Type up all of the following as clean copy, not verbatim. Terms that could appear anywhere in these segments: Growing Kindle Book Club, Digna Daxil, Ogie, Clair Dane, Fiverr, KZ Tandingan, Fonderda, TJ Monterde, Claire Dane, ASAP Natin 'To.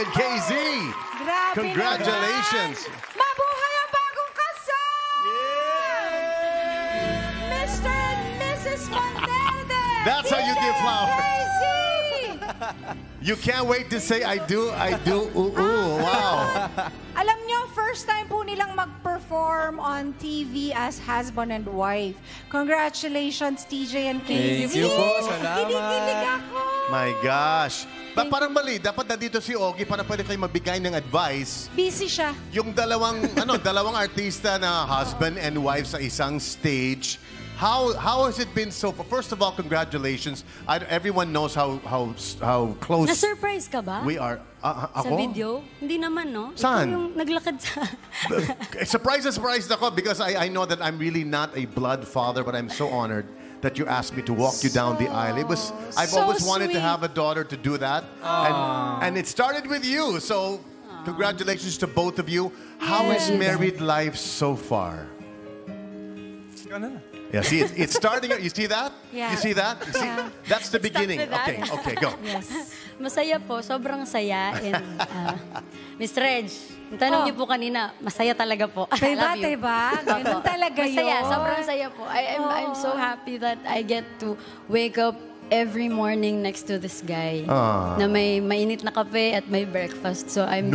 and KZ. Grabe, congratulations. Naman. Mabuhay ang bagong kasal! Yeah! Mr. and Mrs. Fonderda. That's how you give flowers. KZ. You can't wait to say, I do, ooh. Wow. Alam nyo, first time po nilang mag-perform on TV as husband and wife. Congratulations, TJ and KZ. Thank you po. Salamat. Kinikilig ako. My gosh. Parang mali, dapat nandito si Ogie para pwede kayo mabigay ng advice. Busy siya. Yung dalawang, dalawang artista na husband and wife sa isang stage. How has it been so far? First of all, congratulations. Everyone knows how close. Na surprise ka ba? We are. Ako? Sa video? Hindi naman, no? Saan? Ito yung naglakad sa... surprise ako because I know that I'm really not a blood father, but I'm so honored that you asked me to walk you down the aisle. It was I've always wanted to have a daughter to do that, and it started with you. So congratulations to both of you. How is married life so far? Yeah, see, it's starting. You see that? Yeah. You see that? You see? Yeah. That's the beginning. Okay, okay, go. Yes. Masaya po. Sobrang saya. And, Miss Reg, yung tanong niyo po kanina, masaya talaga po. Diba? Ganun talaga yun. Masaya. Sobrang saya po. I'm so happy that I get to wake up every morning next to this guy na may mainit na kape at may breakfast. So I'm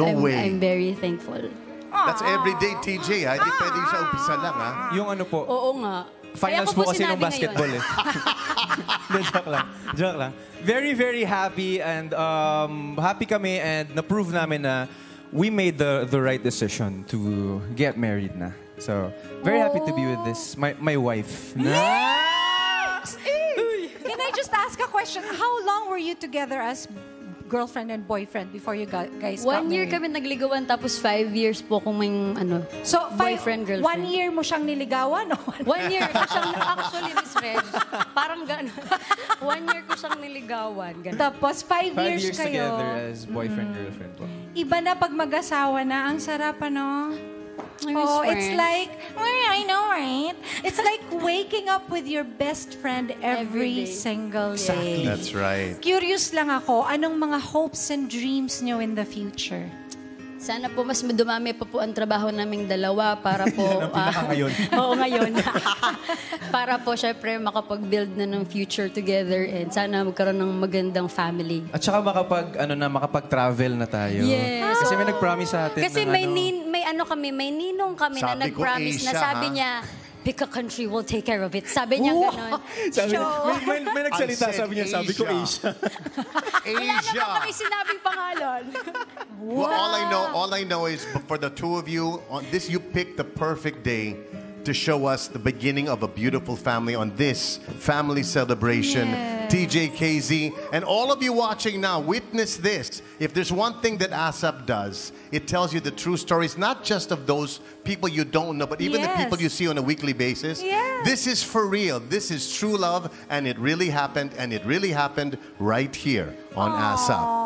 very thankful. That's everyday TJ, ha? Hindi pwedeng sa umpisa lang, ha? Yung ano po? Oo nga. Finals po kasi ng basketball eh. Joke lang. Very, very happy and happy kami and na-prove namin na we made the right decision to get married na. So, very happy to be with this. My wife. Can I just ask a question? How long were you together as girlfriend and boyfriend before you guys got married? 1 year kami nagligawan, tapos 5 years po kung may boyfriend, girlfriend. 1 year mo siyang niligawan? 1 year ko siyang, actually, Miss Reg, parang gano'n. 1 year ko siyang niligawan. Ganun. Tapos five years kayo. 5 years together as boyfriend, girlfriend po. Iba na pag mag-asawa na. Ang sarap, ano? Oh, it's like, I know, right? It's like waking up with your best friend every single day. Exactly. That's right. Curious lang ako, anong mga hopes and dreams nyo in the future? Sana po mas dumami pa po ang trabaho naming dalawa para po... Yan ang pinaka ngayon. Oo, ngayon. Para po, syempre, makapag-build na ng future together and sana magkaroon ng magandang family. At saka makapag-travel na tayo. Yes. Kasi may nag-promise sa atin. Kasi may ninong kami na nag-promise na sabi niya, pick a country, we'll take care of it. Sabi niya ganun. May nagsalita, sabi niya, sabi ko Asia. Wala naman kami sinabing pangalan. Well, all I know is for the two of you, you picked the perfect day to show us the beginning of a beautiful family on this family celebration. Yes. TJ, KZ, and all of you watching now, witness this. If there's one thing that ASAP does, it tells you the true stories, not just of those people you don't know, but even the people you see on a weekly basis. Yes. This is for real. This is true love, and it really happened, right here on ASAP.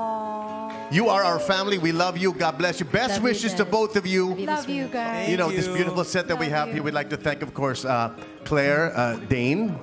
You are our family. We love you. God bless you. Best wishes to both of you. Love you guys. You know, this beautiful set that we have here. We'd like to thank, of course, Clair Dane.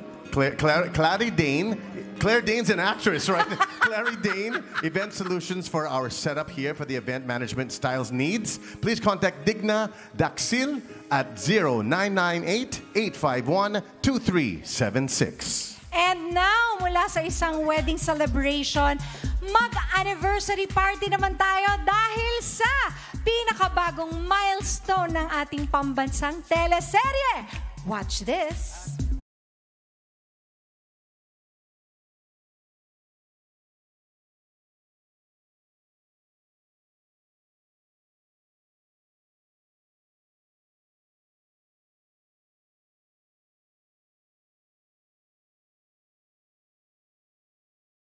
Claire Dane's an actress, right? Claire Dane, event solutions for our setup here for the event management styles needs. Please contact Digna Daxil at 0998-851-2376. And now, mula sa isang wedding celebration, mag-anniversary party naman tayo dahil sa pinakabagong milestone ng ating pambansang teleserye. Watch this!